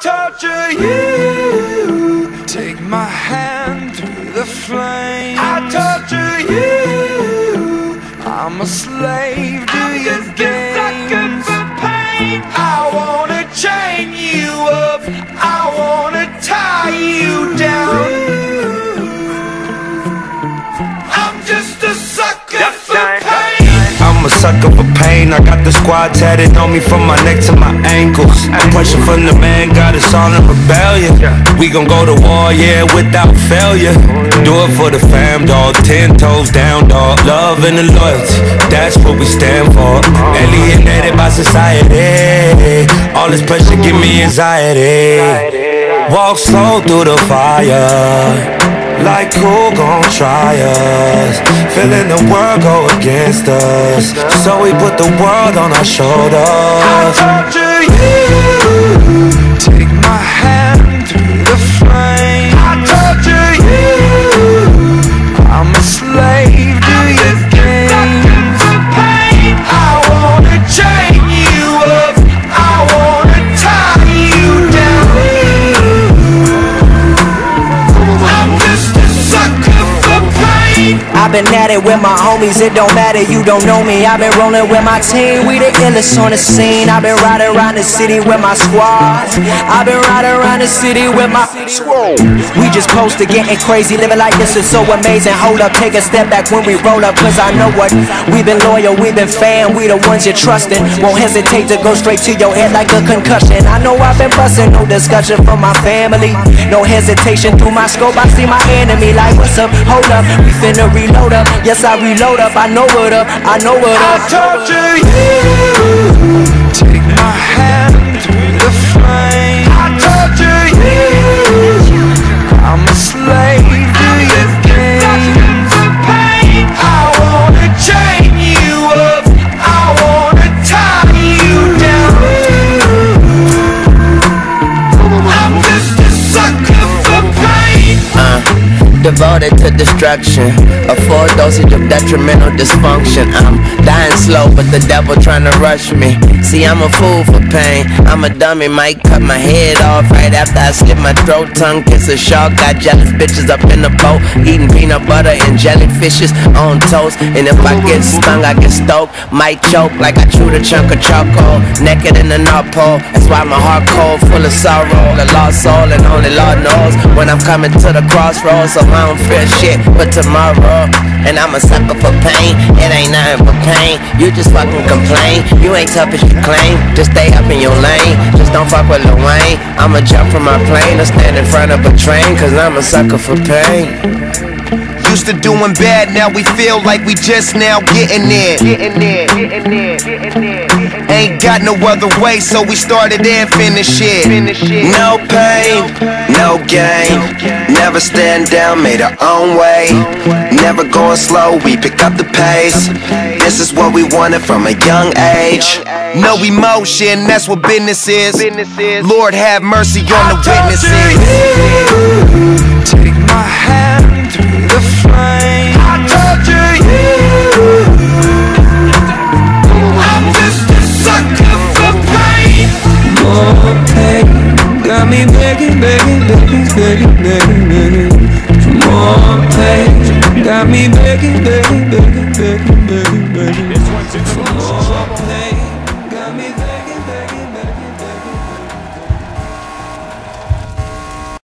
torture you. Take my hand through the flames. I torture you. I'm a slave to your games. I'm just a sucker for pain. I wanna chain you up. I wanna tie you down. I'm just a sucker for pain. I'm a sucker for pain. I got the squad tatted on me from my neck to my ankles. Pressure from the man got us all in rebellion. We gon' go to war, yeah, without failure. Do it for the fam, dog. 10 toes down, dog. Love and the loyalty, that's what we stand for. Alienated by society. All this pressure give me anxiety. Walk slow through the fire. Like who gon' try us? Feeling the world go against us, so we put the world on our shoulders. I torture you. Take my hand through the flame. I torture you. I'm a slave to your games. I wanna chain you up. I wanna tie you down. I'm just I've been at it with my homies, it don't matter, you don't know me. I've been rolling with my team, we the illest on the scene. I've been riding around the city with my squad. I've been riding around the city with my squad. We just posted getting crazy, living like this is so amazing. Hold up, take a step back when we roll up, cause I know what. We've been loyal, we've been fan, we the ones you're trusting. Won't hesitate to go straight to your head like a concussion. I know I've been busting, no discussion from my family. No hesitation through my scope, I see my enemy like what's up, hold up, we finna reload. Up. Yes, I reload up, I know what up, I know what up. I torture you. Take my hand through the flame. I torture you. I'm a slave to your games. I wanna chain you up. I wanna tie you down. I'm just a sucker for pain. Devoted to destruction, a full dosage of detrimental dysfunction. I'm dying slow, but the devil trying to rush me. See, I'm a fool for pain, I'm a dummy, might cut my head off right after I slit my throat. Tongue kiss a shark, got jealous bitches up in the boat, eating peanut butter and jellyfishes on toast. And if I get stung, I get stoked, might choke like I chewed a chunk of charcoal, naked in the North Pole. That's why my heart cold, full of sorrow, a lost soul, and only Lord knows when I'm coming to the crossroads. So I don't fear shit but tomorrow. And I'm a sucker for pain. It ain't nothing but pain. You just fucking complain. You ain't tough as you claim. Just stay up in your lane. Just don't fuck with Lil Wayne. I'ma jump from my plane or stand in front of a train, cause I'm a sucker for pain. Used to doing bad, now we feel like we just now getting in. Ain't got no other way, so we started and finished it. No pain, no gain. Never stand down, made our own way. Never going slow, we pick up the pace. This is what we wanted from a young age. No emotion, that's what business is. Lord have mercy on the witnesses. Take my hand through the flame. I torture you. I'm just a sucker for pain. More pain got me begging. More pain got me begging.